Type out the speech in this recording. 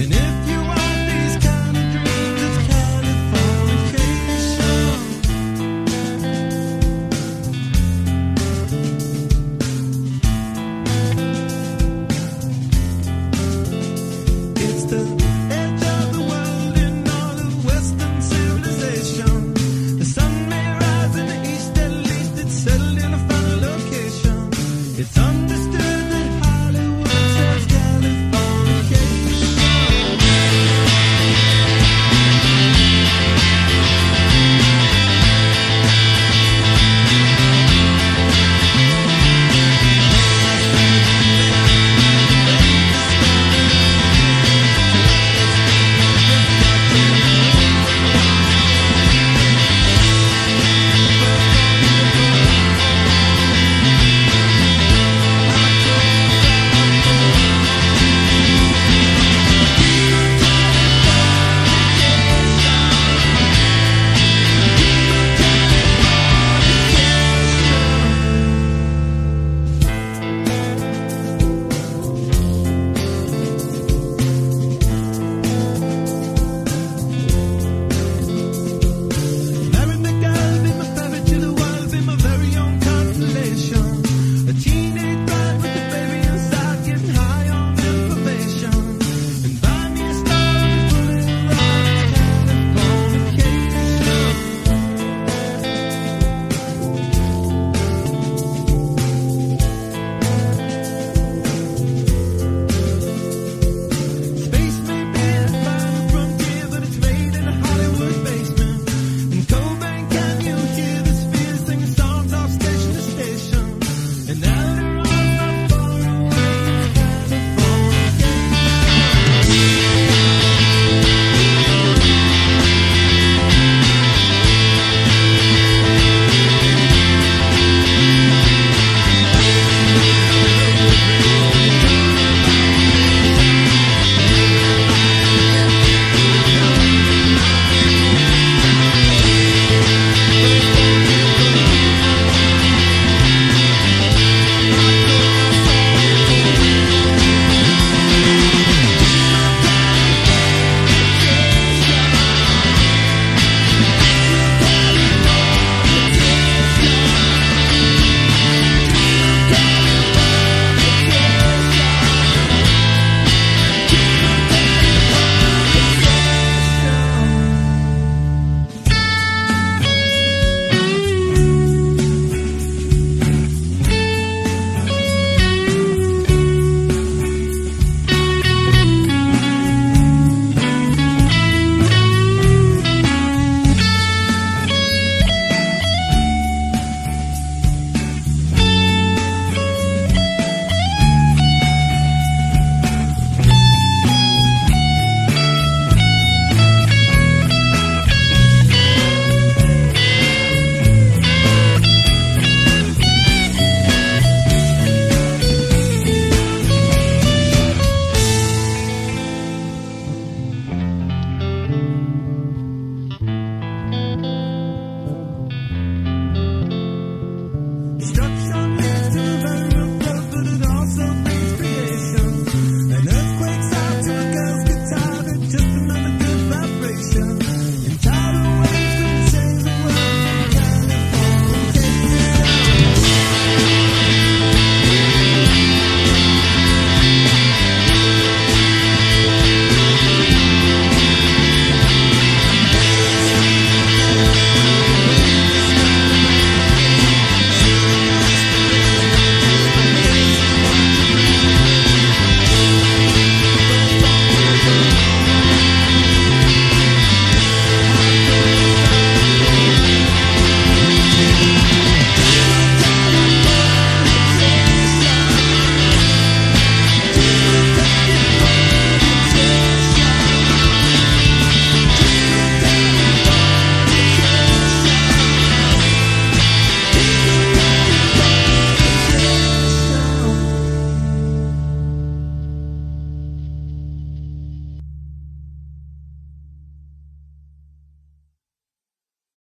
And if you want these kind of dreams, it's kind of fornication. It's the